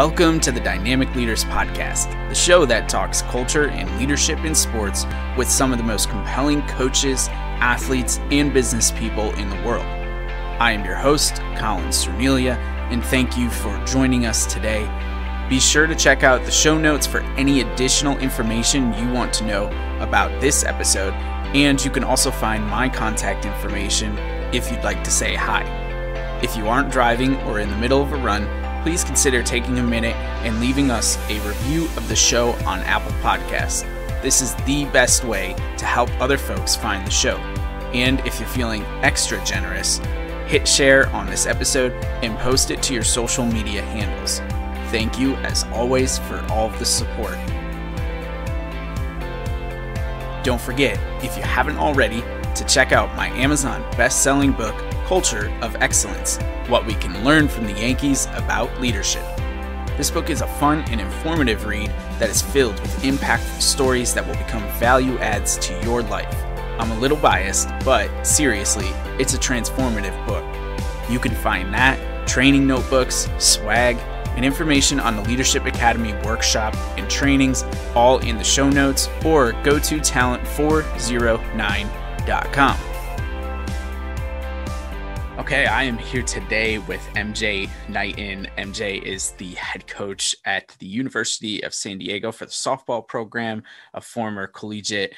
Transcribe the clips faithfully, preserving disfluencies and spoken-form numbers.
Welcome to the Dynamic Leaders Podcast, the show that talks culture and leadership in sports with some of the most compelling coaches, athletes, and business people in the world. I am your host, Colin Cerniglia, and thank you for joining us today. Be sure to check out the show notes for any additional information you want to know about this episode, and you can also find my contact information if you'd like to say hi. If you aren't driving or in the middle of a run, please consider taking a minute and leaving us a review of the show on Apple Podcasts. This is the best way to help other folks find the show. And if you're feeling extra generous, hit share on this episode and post it to your social media handles. Thank you, as always, for all of the support. Don't forget, if you haven't already, to check out my Amazon best-selling book, Culture of Excellence, What We Can Learn from the Yankees About Leadership. This book is a fun and informative read that is filled with impactful stories that will become value adds to your life. I'm a little biased, but seriously, it's a transformative book. You can find that, training notebooks, swag, and information on the Leadership Academy workshop and trainings all in the show notes, or go to talent four oh nine dot com. Okay, I am here today with M J Knighten. M J is the head coach at the University of San Diego for the softball program, a former collegiate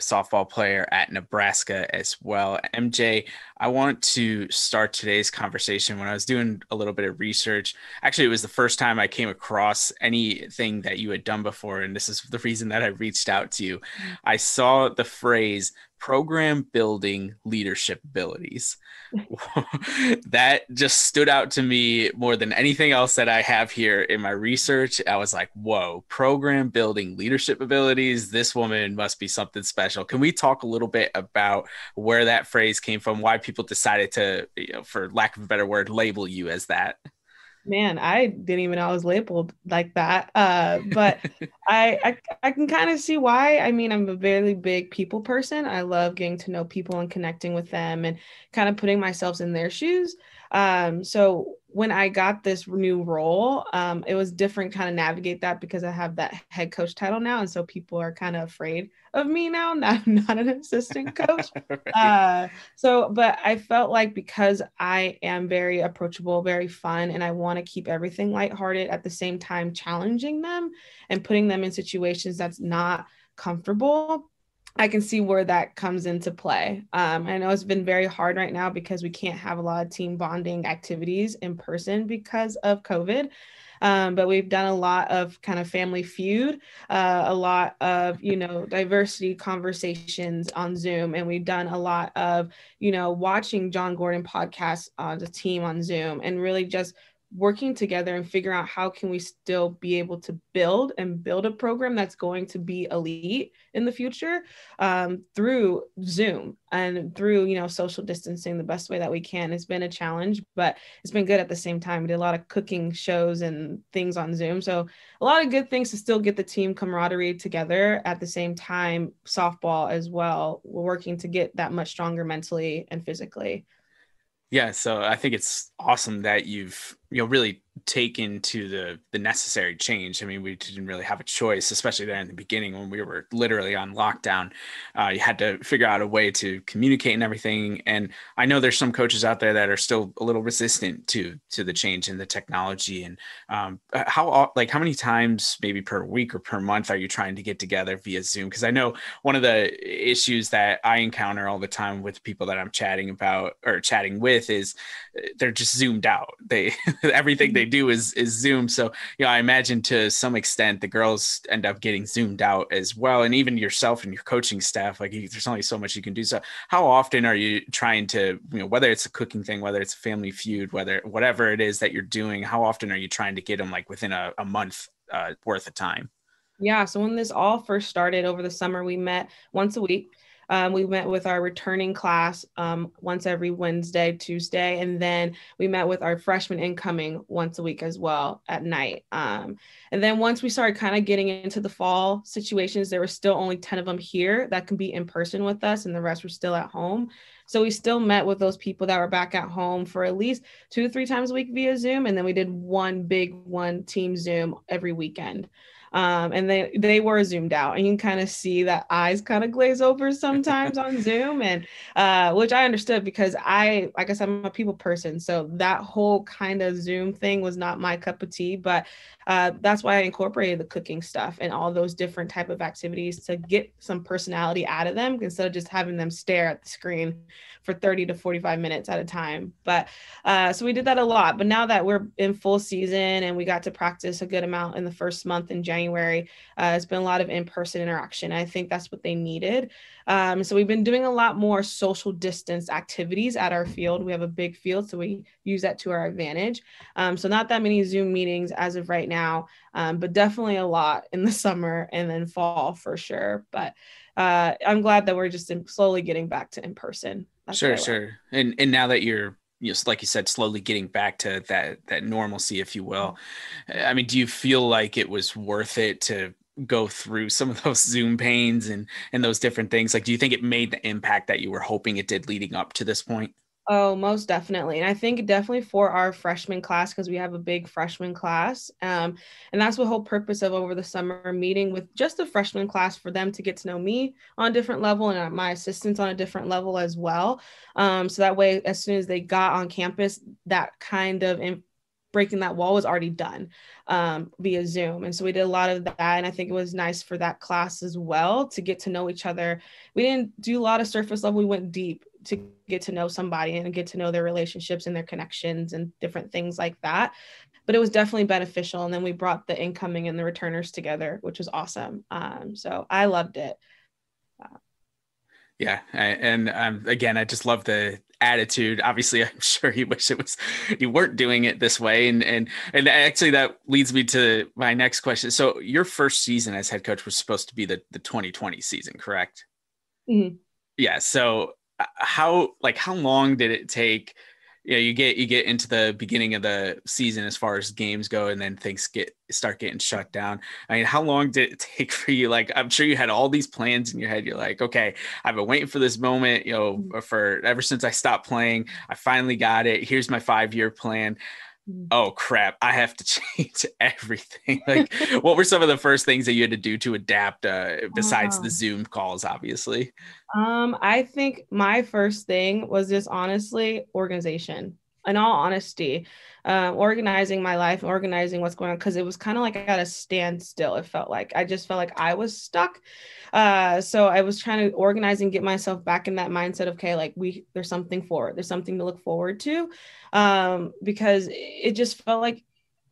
softball player at Nebraska as well. M J, I want to start today's conversation. When I was doing a little bit of research, actually, it was the first time I came across anything that you had done before, and this is the reason that I reached out to you. I saw the phrase, program building leadership abilities. That just stood out to me more than anything else that I have here in my research. I was like, whoa, program building leadership abilities. This woman must be something special. Can we talk a little bit about where that phrase came from, why people decided to, you know, for lack of a better word, label you as that? Man, I didn't even know I was labeled like that. Uh, but I, I I can kind of see why. I mean, I'm a very big people person. I love getting to know people and connecting with them and kind of putting myself in their shoes. Um, so when I got this new role, um, it was different kind of navigate that because I have that head coach title now. And so people are kind of afraid of me now. Not, not an assistant coach. uh, so, but I felt like because I am very approachable, very fun, and I want to keep everything lighthearted at the same time, challenging them and putting them in situations that's not comfortable, I can see where that comes into play. Um, I know it's been very hard right now because we can't have a lot of team bonding activities in person because of COVID. Um, but we've done a lot of kind of family feud, uh, a lot of, you know, diversity conversations on Zoom. And we've done a lot of, you know, watching John Gordon podcasts on the team on Zoom and really just working together and figuring out how can we still be able to build and build a program that's going to be elite in the future um, through Zoom and through, you know, social distancing the best way that we can. It's been a challenge, but it's been good at the same time. We did a lot of cooking shows and things on Zoom. So a lot of good things to still get the team camaraderie together at the same time, softball as well. We're working to get that much stronger mentally and physically. Yeah, so I think it's awesome that you've, you know, really taken to the the necessary change. I mean, we didn't really have a choice, especially there in the beginning when we were literally on lockdown. Uh, you had to figure out a way to communicate and everything. And I know there's some coaches out there that are still a little resistant to to the change in the technology. And um, how like how many times maybe per week or per month are you trying to get together via Zoom? Because I know one of the issues that I encounter all the time with people that I'm chatting about or chatting with is they're just zoomed out. They everything they do is is Zoom. So, you know, I imagine to some extent the girls end up getting zoomed out as well. And even yourself and your coaching staff, like there's only so much you can do. So how often are you trying to, you know, whether it's a cooking thing, whether it's a family feud, whether whatever it is that you're doing, how often are you trying to get them like within a, a month uh, worth of time? Yeah. So when this all first started over the summer, we met once a week. Um, we met with our returning class um, once every Wednesday, Tuesday, and then we met with our freshmen incoming once a week as well at night. Um, and then once we started kind of getting into the fall situations, there were still only ten of them here that can be in person with us, and the rest were still at home. So we still met with those people that were back at home for at least two, three times a week via Zoom. And then we did one big one team Zoom every weekend. Um, and they, they were Zoomed out, and you can kind of see that eyes kind of glaze over sometimes on Zoom, and uh, which I understood, because I, like I said, I'm a people person. So that whole kind of Zoom thing was not my cup of tea, but uh, that's why I incorporated the cooking stuff and all those different type of activities to get some personality out of them, instead of just having them stare at the screen for thirty to forty-five minutes at a time. But uh, so we did that a lot. But now that we're in full season and we got to practice a good amount in the first month in January, uh, it's been a lot of in-person interaction. I think that's what they needed. Um, so we've been doing a lot more social distance activities at our field. We have a big field, so we use that to our advantage. Um, so not that many Zoom meetings as of right now, um, but definitely a lot in the summer and then fall for sure. But uh, I'm glad that we're just in, slowly getting back to in-person. That's sure, sure. And and now that you're, you know, like you said, slowly getting back to that that normalcy, if you will, I mean, do you feel like it was worth it to go through some of those Zoom pains and and those different things? Like, do you think it made the impact that you were hoping it did leading up to this point? Oh, most definitely. And I think definitely for our freshman class, because we have a big freshman class. Um, and that's the whole purpose of over the summer meeting with just the freshman class, for them to get to know me on a different level and my assistants on a different level as well. Um, so that way, as soon as they got on campus, that kind of in- breaking that wall was already done um, via Zoom. And so we did a lot of that. And I think it was nice for that class as well to get to know each other. We didn't do a lot of surface level. We went deep to get to know somebody and get to know their relationships and their connections and different things like that. But it was definitely beneficial. And then we brought the incoming and the returners together, which was awesome. Um, so I loved it. Uh, yeah. I, and um, again, I just love the attitude. Obviously, I'm sure you wish it was, you weren't doing it this way. And, and, and actually that leads me to my next question. So your first season as head coach was supposed to be the, the twenty twenty season, correct? Mm-hmm. Yeah. So how, like, how long did it take? You know, you get, you get into the beginning of the season as far as games go, and then things get, start getting shut down. I mean, how long did it take for you? Like, I'm sure you had all these plans in your head. You're like, okay, I've been waiting for this moment, you know, for ever since I stopped playing, I finally got it. Here's my five-year plan. Oh crap, I have to change everything. Like, what were some of the first things that you had to do to adapt uh, besides wow. the Zoom calls, obviously? Um, I think my first thing was just honestly organization. In all honesty, um, organizing my life, organizing what's going on, because it was kind of like at a standstill. It felt like I just felt like I was stuck. Uh, so I was trying to organize and get myself back in that mindset of, okay, like we there's something for it. There's something to look forward to, um, because it just felt like,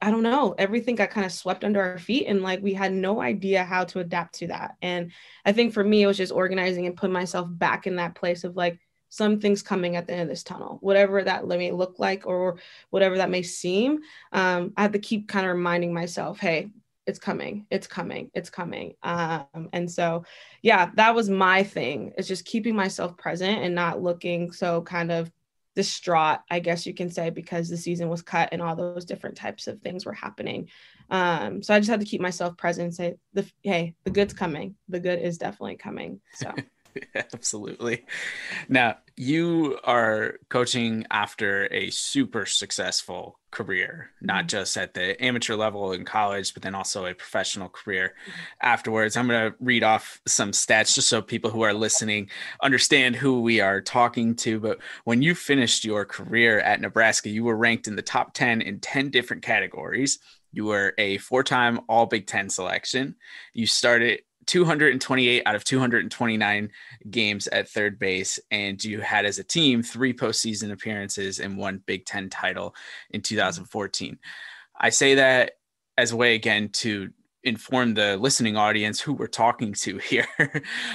I don't know, everything got kind of swept under our feet, and like we had no idea how to adapt to that. And I think for me, it was just organizing and putting myself back in that place of like, something's coming at the end of this tunnel, whatever that may look like or whatever that may seem. Um, I have to keep kind of reminding myself, hey, it's coming, it's coming, it's coming. Um, and so, yeah, that was my thing. It's just keeping myself present and not looking so kind of distraught, I guess you can say, because the season was cut and all those different types of things were happening. Um, so I just had to keep myself present and say, the, hey, the good's coming. The good is definitely coming. So. Absolutely. Now, you are coaching after a super successful career, not just at the amateur level in college, but then also a professional career afterwards. I'm going to read off some stats just so people who are listening understand who we are talking to. But when you finished your career at Nebraska, you were ranked in the top ten in ten different categories. You were a four-time All Big Ten selection. You started two hundred twenty-eight out of two hundred twenty-nine games at third base, and you had as a team three postseason appearances and one Big Ten title in two thousand fourteen. I say that as a way, again, to inform the listening audience who we're talking to here.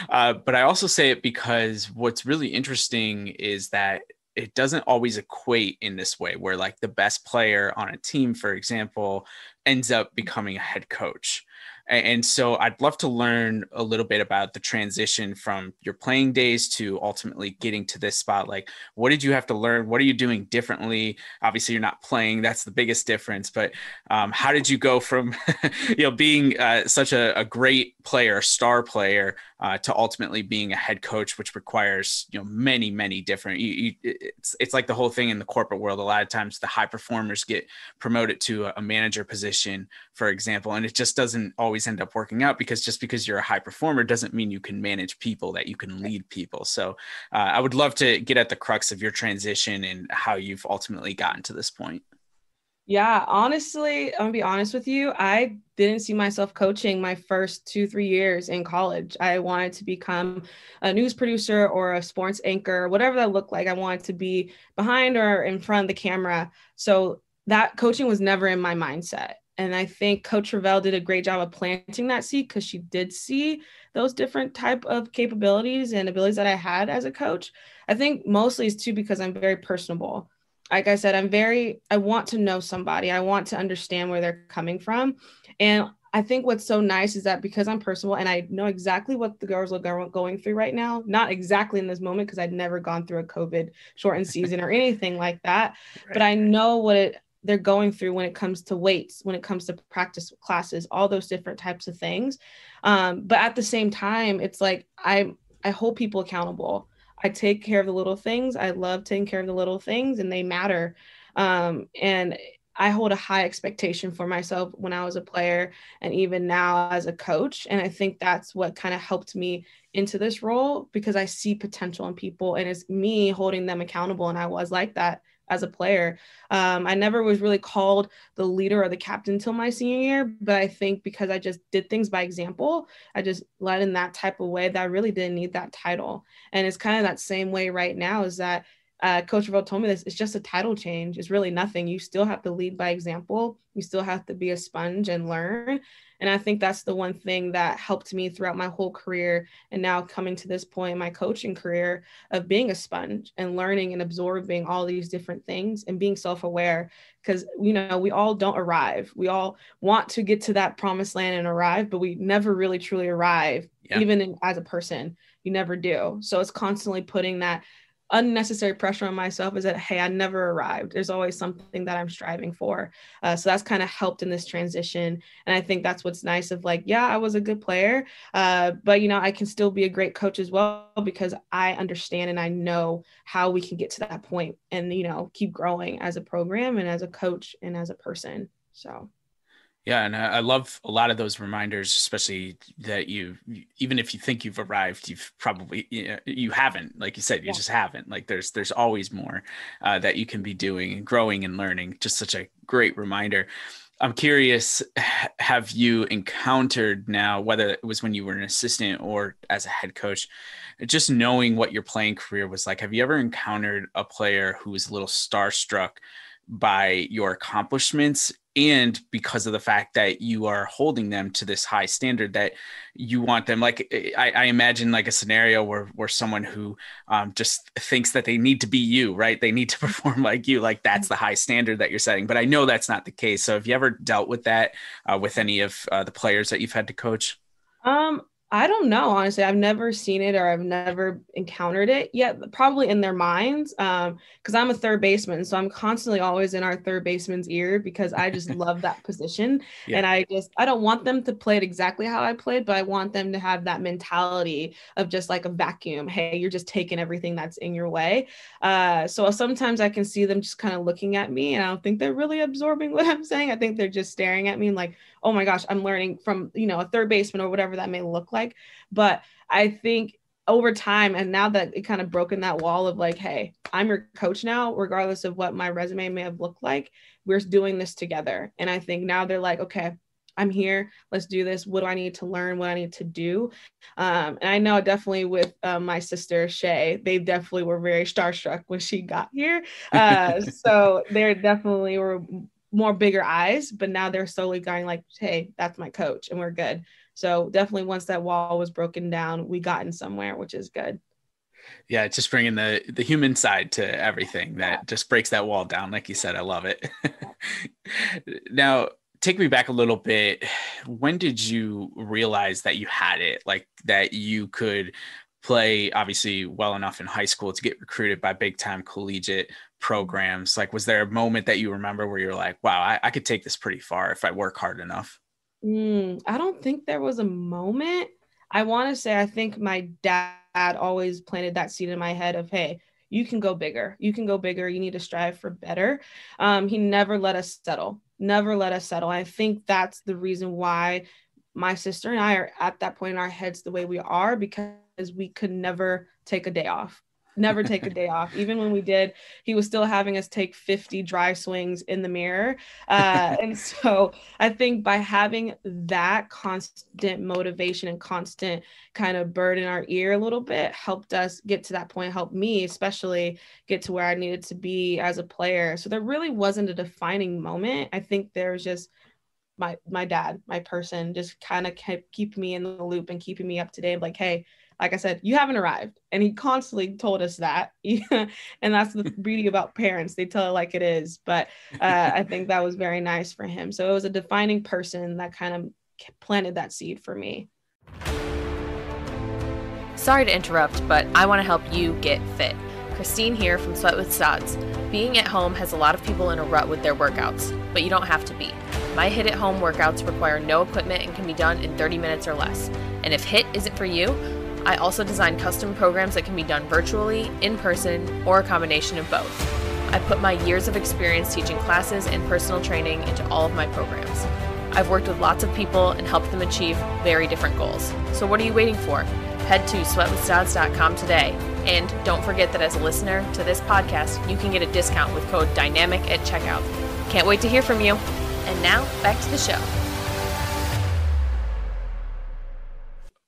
Uh, but I also say it because what's really interesting is that it doesn't always equate in this way, where like the best player on a team, for example, ends up becoming a head coach. And so I'd love to learn a little bit about the transition from your playing days to ultimately getting to this spot. Like, what did you have to learn? What are you doing differently? Obviously, you're not playing. That's the biggest difference. But um, how did you go from you know, being uh, such a, a great player, star player, uh, to ultimately being a head coach, which requires you know many, many different. You, you, it's it's like the whole thing in the corporate world. A lot of times, the high performers get promoted to a manager position, for example, and it just doesn't always end up working out, because just because you're a high performer doesn't mean you can manage people, that you can lead people. So uh, I would love to get at the crux of your transition and how you've ultimately gotten to this point. Yeah, honestly, I'm gonna be honest with you. I didn't see myself coaching my first two, three years in college. I wanted to become a news producer or a sports anchor, whatever that looked like. I wanted to be behind or in front of the camera. So that coaching was never in my mindset. And I think Coach Ravel did a great job of planting that seed, because she did see those different type of capabilities and abilities that I had as a coach. I think mostly is too, because I'm very personable. Like I said, I'm very, I want to know somebody. I want to understand where they're coming from. And I think what's so nice is that because I'm personable and I know exactly what the girls are going through right now, not exactly in this moment, because I'd never gone through a COVID shortened season or anything like that, right. But I know what it they're going through when it comes to weights, when it comes to practice classes, all those different types of things. Um, but at the same time, it's like, I, I hold people accountable. I take care of the little things. I love taking care of the little things, and they matter. Um, and I hold a high expectation for myself when I was a player, and even now as a coach. And I think that's what kind of helped me into this role, because I see potential in people, and it's me holding them accountable. And I was like that as a player. Um, I never was really called the leader or the captain until my senior year, but I think because I just did things by example, I just led in that type of way that I really didn't need that title. And it's kind of that same way right now, is that uh, Coach Ravel told me this, it's just a title change. It's really nothing. You still have to lead by example. You still have to be a sponge and learn. And I think that's the one thing that helped me throughout my whole career. And now coming to this point in my coaching career of being a sponge and learning and absorbing all these different things and being self-aware, because, you know, we all don't arrive. We all want to get to that promised land and arrive, but we never really truly arrive. Yeah. Even in, as a person, you never do. So it's constantly putting that unnecessary pressure on myself, is that, hey, I never arrived. There's always something that I'm striving for. Uh, so that's kind of helped in this transition. And I think that's what's nice of like, yeah, I was a good player, uh, but, you know, I can still be a great coach as well, because I understand and I know how we can get to that point and, you know, keep growing as a program and as a coach and as a person. So. Yeah. And I love a lot of those reminders, especially that you, even if you think you've arrived, you've probably, you know, you haven't, like you said, you yeah. just haven't. Like there's, there's always more uh, that you can be doing and growing and learning. Just such a great reminder. I'm curious, have you encountered now, whether it was when you were an assistant or as a head coach, just knowing what your playing career was like, have you ever encountered a player who was a little starstruck by your accomplishments, and because of the fact that you are holding them to this high standard that you want them? Like I, I imagine like a scenario where, where someone who um, just thinks that they need to be you, right? They need to perform like you, like that's the high standard that you're setting, but I know that's not the case. So have you ever dealt with that uh, with any of uh, the players that you've had to coach? Um, I don't know. Honestly, I've never seen it, or I've never encountered it yet, probably in their minds. Um, cause I'm a third baseman. So I'm constantly always in our third baseman's ear, because I just love that position. Yeah. And I just, I don't want them to play it exactly how I played, but I want them to have that mentality of just like a vacuum. Hey, you're just taking everything that's in your way. Uh, so sometimes I can see them just kind of looking at me, and I don't think they're really absorbing what I'm saying. I think they're just staring at me and like, oh my gosh, I'm learning from, you know, a third baseman or whatever that may look like. Like, but I think over time, and now that it kind of broken that wall of like, hey, I'm your coach now, regardless of what my resume may have looked like, we're doing this together. And I think now they're like, okay, I'm here, let's do this. What do I need to learn? What do I need to do? Um, and I know definitely with uh, my sister, Shay, they definitely were very starstruck when she got here. Uh, so there definitely were more bigger eyes, but now they're slowly going like, hey, that's my coach and we're good. So definitely once that wall was broken down, we gotten somewhere, which is good. Yeah. Just bringing the, the human side to everything that just breaks that wall down. Like you said, I love it. Now, take me back a little bit. When did you realize that you had it, like that you could play obviously well enough in high school to get recruited by big time collegiate programs? Like, was there a moment that you remember where you're like, wow, I, I could take this pretty far if I work hard enough? Mm, I don't think there was a moment. I want to say, I think my dad always planted that seed in my head of, hey, you can go bigger. You can go bigger. You need to strive for better. Um, he never let us settle, never let us settle. I think that's the reason why my sister and I are at that point in our heads the way we are, because we could never take a day off, never take a day off. Even when we did, he was still having us take fifty dry swings in the mirror. Uh, and so I think by having that constant motivation and constant kind of bird in our ear a little bit helped us get to that point, helped me especially get to where I needed to be as a player. So there really wasn't a defining moment. I think there's just my, my dad, my person just kind of kept keeping me in the loop and keeping me up to date. Like, hey, like I said, you haven't arrived. And he constantly told us that. And that's the beauty about parents. They tell it like it is. But uh, I think that was very nice for him. So it was a defining person that kind of planted that seed for me. Sorry to interrupt, but I want to help you get fit. Christine here from Sweat with Stodds. Being at home has a lot of people in a rut with their workouts, but you don't have to be. My HIIT at Home workouts require no equipment and can be done in thirty minutes or less. And if HIIT isn't for you, I also design custom programs that can be done virtually, in person, or a combination of both. I put my years of experience teaching classes and personal training into all of my programs. I've worked with lots of people and helped them achieve very different goals. So what are you waiting for? Head to sweat with stodds dot com today. And don't forget that as a listener to this podcast, you can get a discount with code DYNAMIC at checkout. Can't wait to hear from you. And now, back to the show.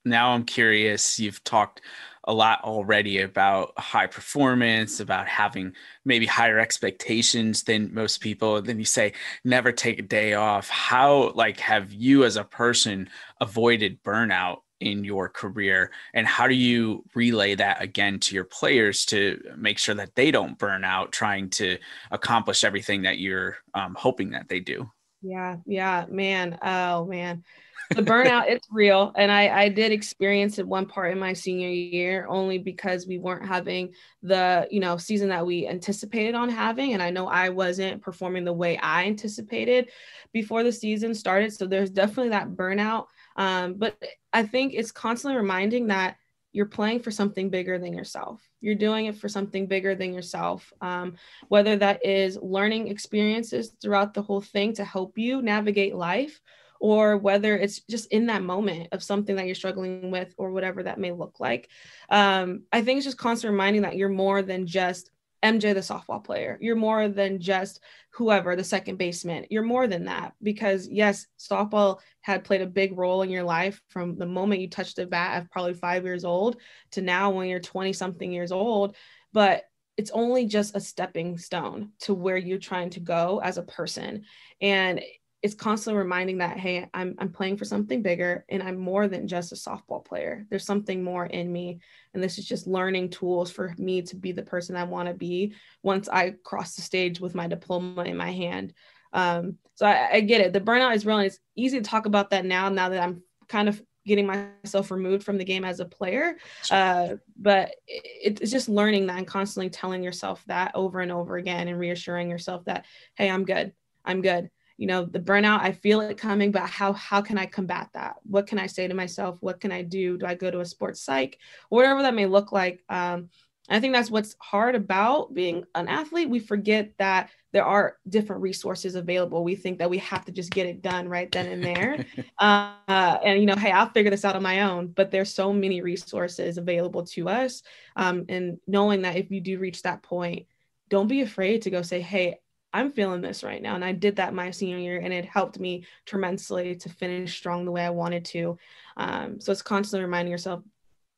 Now I'm curious, you've talked a lot already about high performance, about having maybe higher expectations than most people. And then you say, never take a day off. How, like, have you as a person avoided burnout in your career? And how do you relay that again to your players to make sure that they don't burn out trying to accomplish everything that you're um, hoping that they do? Yeah. Yeah, man. Oh, man. The burnout, it's real. And I, I did experience it one part in my senior year, only because we weren't having the, you know, season that we anticipated on having. And I know I wasn't performing the way I anticipated before the season started. So there's definitely that burnout. Um, but I think it's constantly reminding that you're playing for something bigger than yourself. You're doing it for something bigger than yourself. Um, whether that is learning experiences throughout the whole thing to help you navigate life, or whether it's just in that moment of something that you're struggling with or whatever that may look like. Um, I think it's just constant reminding that you're more than just M J, the softball player. You're more than just whoever, the second baseman. You're more than that, because yes, softball had played a big role in your life from the moment you touched the bat at probably five years old to now when you're twenty something years old. But it's only just a stepping stone to where you're trying to go as a person. And it's constantly reminding that, hey, I'm I'm playing for something bigger, and I'm more than just a softball player. There's something more in me. And this is just learning tools for me to be the person I want to be once I cross the stage with my diploma in my hand. Um, so I, I get it. The burnout is real. And it's easy to talk about that now, now that I'm kind of getting myself removed from the game as a player. Uh, but it, it's just learning that and constantly telling yourself that over and over again and reassuring yourself that, hey, I'm good. I'm good. You know, the burnout, I feel it coming, but how, how can I combat that? What can I say to myself? What can I do? Do I go to a sports psych? Whatever that may look like. Um, I think that's what's hard about being an athlete. We forget that there are different resources available. We think that we have to just get it done right then and there. uh, and, you know, hey, I'll figure this out on my own, but there's so many resources available to us. Um, and knowing that if you do reach that point, don't be afraid to go say, hey, I'm feeling this right now. And I did that my senior year, and it helped me tremendously to finish strong the way I wanted to. Um, so it's constantly reminding yourself,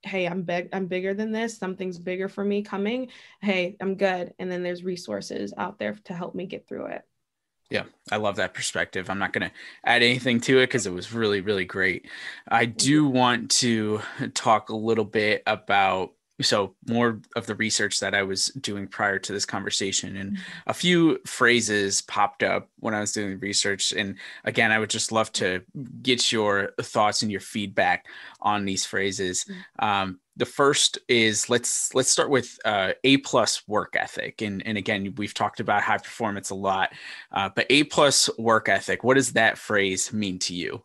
hey, I'm big, I'm bigger than this. Something's bigger for me coming. Hey, I'm good. And then there's resources out there to help me get through it. Yeah. I love that perspective. I'm not going to add anything to it because it was really, really great. I do want to talk a little bit about So more of the research that I was doing prior to this conversation, and a few phrases popped up when I was doing the research. And again, I would just love to get your thoughts and your feedback on these phrases. Um, the first is let's let's start with uh, A plus work ethic. And, and again, we've talked about high performance a lot, uh, but A plus work ethic, what does that phrase mean to you?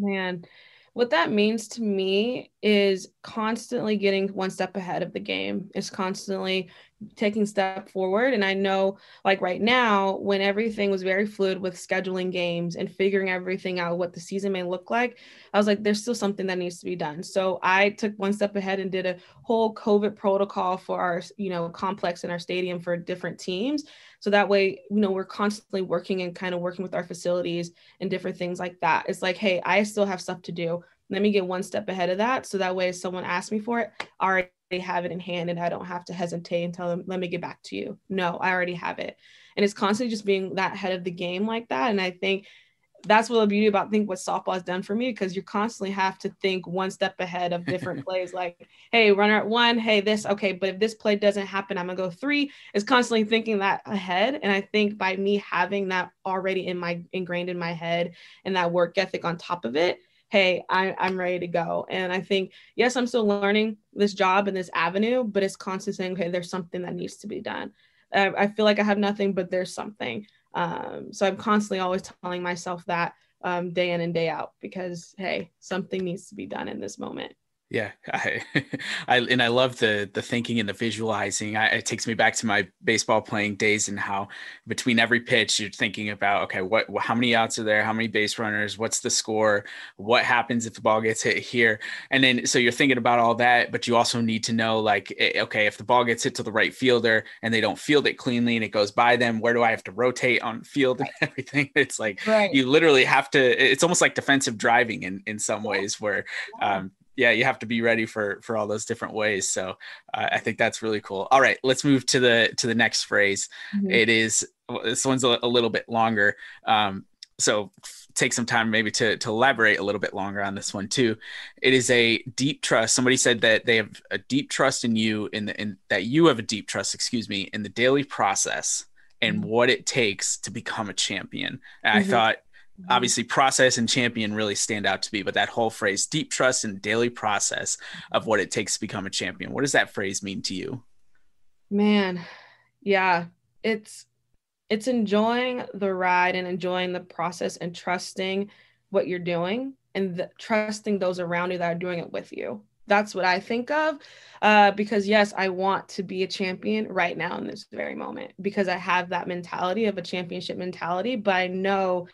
Man, what that means to me is constantly getting one step ahead of the game. It's constantly taking step forward. And I know, like right now, when everything was very fluid with scheduling games and figuring everything out, what the season may look like, I was like, there's still something that needs to be done. So I took one step ahead and did a whole COVID protocol for our, you know, complex in our stadium for different teams. So that way, you know, we're constantly working and kind of working with our facilities and different things like that. It's like, hey, I still have stuff to do. Let me get one step ahead of that. So that way, if someone asks me for it, I already have it in hand and I don't have to hesitate and tell them, let me get back to you. No, I already have it. And it's constantly just being that head of the game like that. And I think that's what the beauty about, I think, what softball has done for me, because you constantly have to think one step ahead of different plays, like, hey, runner at one, hey, this, okay, but if this play doesn't happen, I'm gonna go three. It's constantly thinking that ahead. And I think by me having that already in my ingrained in my head and that work ethic on top of it, hey, I, I'm ready to go. And I think, yes, I'm still learning this job and this avenue, but it's constantly saying, okay, there's something that needs to be done. I, I feel like I have nothing, but there's something. Um, so I'm constantly always telling myself that um, day in and day out, because, hey, something needs to be done in this moment. Yeah, I, I and I love the the thinking and the visualizing. I, it takes me back to my baseball playing days and how between every pitch you're thinking about, okay, what how many outs are there? How many base runners? What's the score? What happens if the ball gets hit here? And then so you're thinking about all that, but you also need to know, like, okay, if the ball gets hit to the right fielder and they don't field it cleanly and it goes by them, where do I have to rotate on field and everything? It's like right. You literally have to. It's almost like defensive driving in in some yeah. ways where. Um, Yeah, you have to be ready for for all those different ways. So uh, I think that's really cool. All right, let's move to the to the next phrase. Mm-hmm. It is this one's a, a little bit longer, um, so take some time maybe to to elaborate a little bit longer on this one too. It is a deep trust. Somebody said that they have a deep trust in you, in the in that you have a deep trust, excuse me, in the daily process and what it takes to become a champion. And mm-hmm. I thought. Obviously process and champion really stand out to me, but that whole phrase, deep trust and daily process of what it takes to become a champion. What does that phrase mean to you? Man, yeah, it's, it's enjoying the ride and enjoying the process and trusting what you're doing and the, trusting those around you that are doing it with you. That's what I think of uh, because yes, I want to be a champion right now in this very moment because I have that mentality of a championship mentality, but I know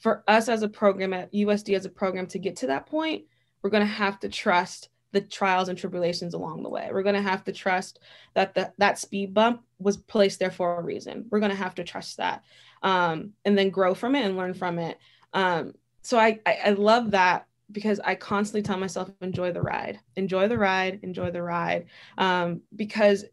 for us as a program at U S D as a program to get to that point, we're going to have to trust the trials and tribulations along the way. We're going to have to trust that the, that speed bump was placed there for a reason. We're going to have to trust that um, and then grow from it and learn from it. Um, so I, I, I love that because I constantly tell myself, enjoy the ride, enjoy the ride, enjoy the ride um, because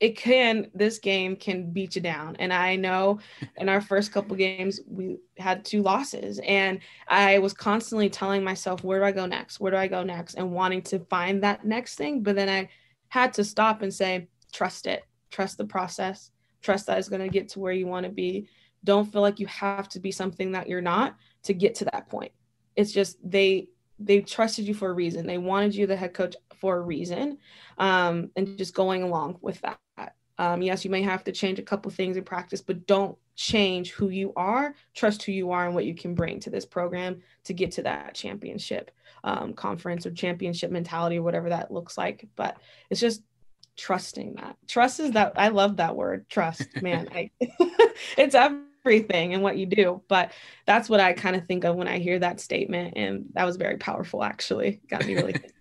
it can, this game can beat you down. And I know in our first couple games, we had two losses and I was constantly telling myself, where do I go next? Where do I go next? And wanting to find that next thing. But then I had to stop and say, trust it, trust the process, trust that it's going to get to where you want to be. Don't feel like you have to be something that you're not to get to that point. It's just, they, they trusted you for a reason. They wanted you the head coach for a reason. Um, and just going along with that. Um, yes, you may have to change a couple things in practice, but don't change who you are. Trust who you are and what you can bring to this program to get to that championship um, conference or championship mentality or whatever that looks like. But it's just trusting that. Trust is that. I love that word, trust, man. I, it's everything in what you do. But that's what I kind of think of when I hear that statement. And that was very powerful, actually. Got me really thinking.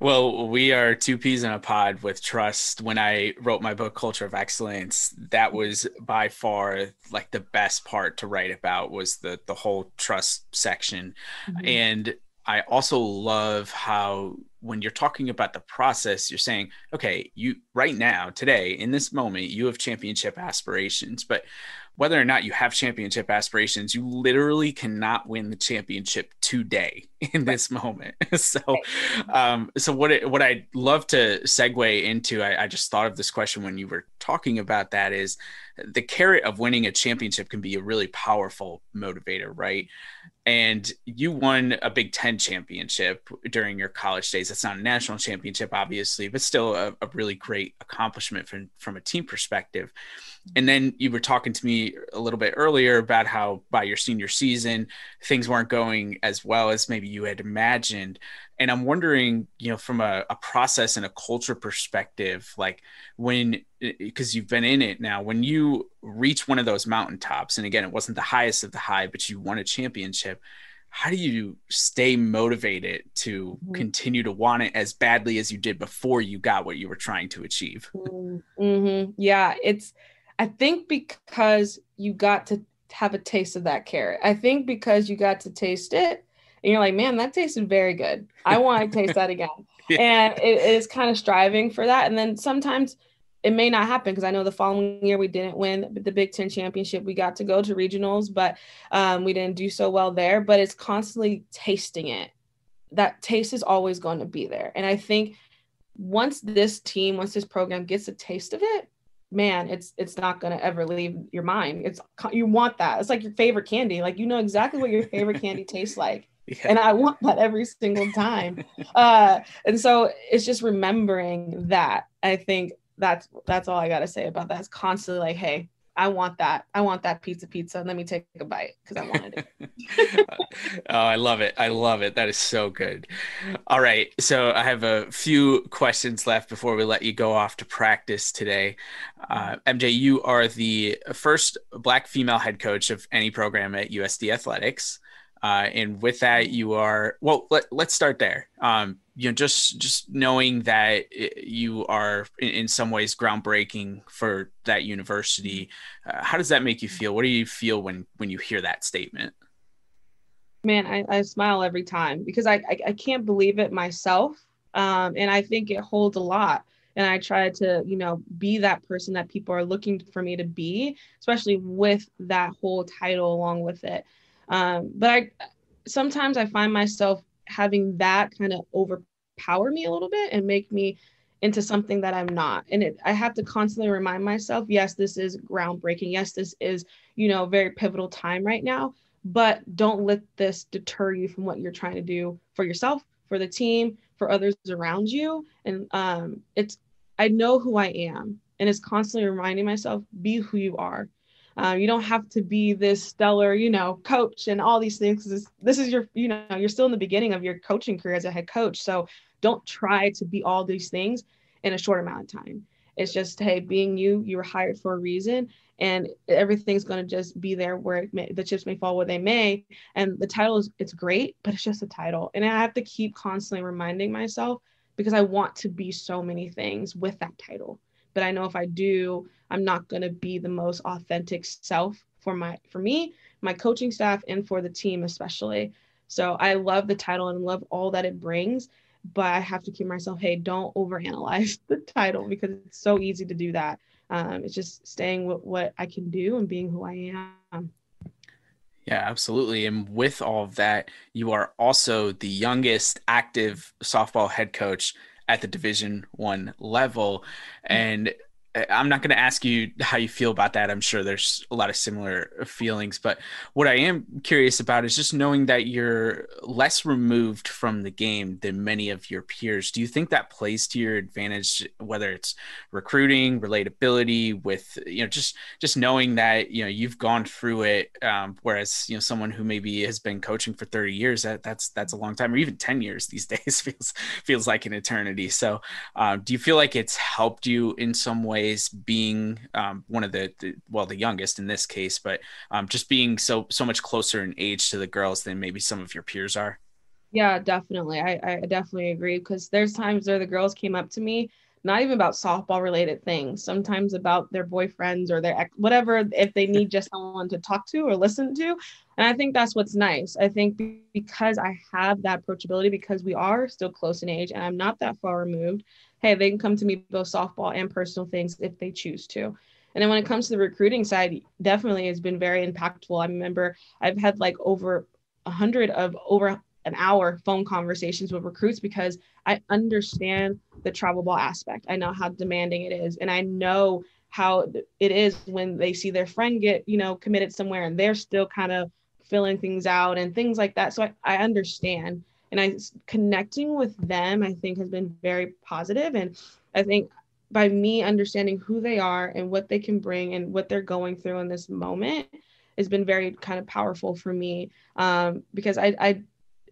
Well, we are two peas in a pod with trust. When I wrote my book, Culture of Excellence, that was by far like the best part to write about was the, the whole trust section. Mm-hmm. And I also love how when you're talking about the process, you're saying, okay, you right now, today, in this moment, you have championship aspirations, but whether or not you have championship aspirations, you literally cannot win the championship today in this moment. So, um, so what, it, what I'd love to segue into, I, I just thought of this question when you were talking about that, is the carrot of winning a championship can be a really powerful motivator, right? And you won a Big Ten championship during your college days. It's not a national championship, obviously, but still a, a really great accomplishment from, from a team perspective. And then you were talking to me a little bit earlier about how by your senior season, things weren't going as well as maybe you had imagined. And I'm wondering, you know, from a, a process and a culture perspective, like when, because you've been in it now, when you reach one of those mountaintops, and again, it wasn't the highest of the high, but you won a championship, how do you stay motivated to mm-hmm. continue to want it as badly as you did before you got what you were trying to achieve? Mm-hmm. Yeah, it's, I think because you got to have a taste of that carrot. I think because you got to taste it, and you're like, man, that tasted very good. I want to taste that again. Yeah. And it, it is kind of striving for that. And then sometimes it may not happen, because I know the following year we didn't win the Big Ten championship. We got to go to regionals, but um, we didn't do so well there. But it's constantly tasting it. That taste is always going to be there. And I think once this team, once this program gets a taste of it, man, it's it's not going to ever leave your mind. It's, you want that. It's like your favorite candy. Like, you know exactly what your favorite candy tastes like. Yeah. And I want that every single time. Uh, and so it's just remembering that. I think that's, that's all I got to say about that. It's constantly like, hey, I want that. I want that pizza pizza. Let me take a bite because I wanted it. Oh, I love it. I love it. That is so good. All right. So I have a few questions left before we let you go off to practice today. Uh, M J, you are the first Black female head coach of any program at U S D Athletics. Uh, and with that, you are, well, let, let's start there. Um, you know, just, just knowing that you are in, in some ways groundbreaking for that university. Uh, how does that make you feel? What do you feel when, when you hear that statement? Man, I, I smile every time because I, I, I can't believe it myself. Um, and I think it holds a lot. And I try to, you know, be that person that people are looking for me to be, especially with that whole title along with it. Um, but I, sometimes I find myself having that kind of overpower me a little bit and make me into something that I'm not. And it, I have to constantly remind myself, yes, this is groundbreaking. Yes, this is, you know, very pivotal time right now, but don't let this deter you from what you're trying to do for yourself, for the team, for others around you. And, um, it's, I know who I am, and it's constantly reminding myself, be who you are. Uh, you don't have to be this stellar, you know, coach and all these things. This, this is your, you know, you're still in the beginning of your coaching career as a head coach. So don't try to be all these things in a short amount of time. It's just, hey, being you, you were hired for a reason, and everything's going to just be there where it may, the chips may fall where they may. And the title is, it's great, but it's just a title. And I have to keep constantly reminding myself, because I want to be so many things with that title. But I know if I do, I'm not going to be the most authentic self for my, for me, my coaching staff, and for the team, especially. So I love the title and love all that it brings, but I have to keep myself, hey, don't overanalyze the title, because it's so easy to do that. Um, it's just staying with what I can do and being who I am. Yeah, absolutely. And with all of that, you are also the youngest active softball head coach at the Division One level. And I'm not going to ask you how you feel about that. I'm sure there's a lot of similar feelings, but what I am curious about is just knowing that you're less removed from the game than many of your peers. Do you think that plays to your advantage, whether it's recruiting, relatability with, you know, just, just knowing that, you know, you've gone through it. Um, whereas, you know, someone who maybe has been coaching for thirty years, that that's, that's a long time, or even ten years these days feels, feels like an eternity. So um, do you feel like it's helped you in some way? Being um, one of the, the, well, the youngest in this case, but um, just being so, so much closer in age to the girls than maybe some of your peers are. Yeah, definitely. I, I definitely agree. Cause there's times where the girls came up to me, not even about softball related things, sometimes about their boyfriends or their ex, whatever, if they need just someone to talk to or listen to. And I think that's what's nice. I think because I have that approachability, because we are still close in age and I'm not that far removed, hey, they can come to me both softball and personal things if they choose to. And then when it comes to the recruiting side, definitely has been very impactful. I remember I've had like over a hundred of over an hour phone conversations with recruits because I understand the travel ball aspect. I know how demanding it is. And I know how it is when they see their friend get, you know, committed somewhere and they're still kind of filling things out and things like that. So I, I understand. And I connecting with them, I think, has been very positive. And I think by me understanding who they are and what they can bring and what they're going through in this moment has been very kind of powerful for me. Um, because I, I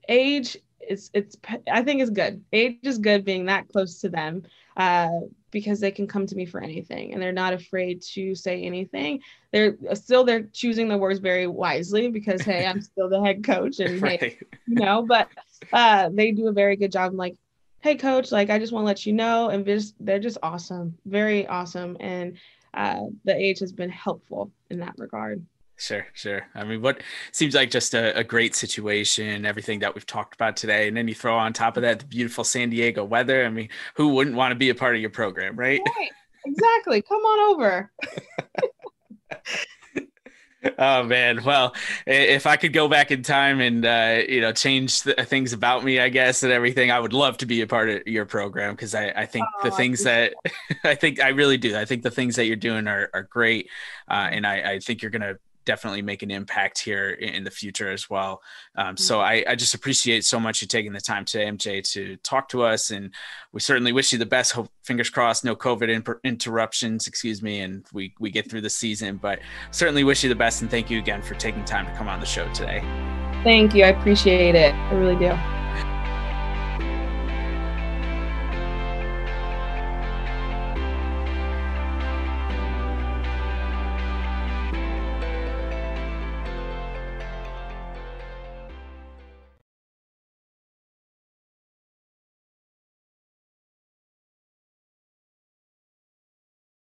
age is, it's, I think it's good. Age is good being that close to them, uh, because they can come to me for anything and they're not afraid to say anything. They're still, they're choosing the words very wisely because, hey, I'm still the head coach and, right. hey, you know, but, uh, they do a very good job. I'm like, hey coach, like, I just want to let you know. And just, they're just awesome. Very awesome. And, uh, the age has been helpful in that regard. Sure. Sure. I mean, what seems like just a, a great situation, everything that we've talked about today. And then you throw on top of that, the beautiful San Diego weather. I mean, who wouldn't want to be a part of your program, right? Right. Exactly. Come on over. Oh man. Well, if I could go back in time and, uh, you know, change the things about me, I guess, and everything, I would love to be a part of your program. Cause I, I think oh, the things that I think I really do, I think the things that you're doing are, are great. Uh, and I, I think you're going to definitely make an impact here in the future as well. Um, so I, I just appreciate so much you taking the time today, M J, to talk to us. And we certainly wish you the best. Hope, fingers crossed, no COVID in- interruptions, excuse me, and we, we get through the season, but certainly wish you the best. And thank you again for taking time to come on the show today. Thank you. I appreciate it. I really do.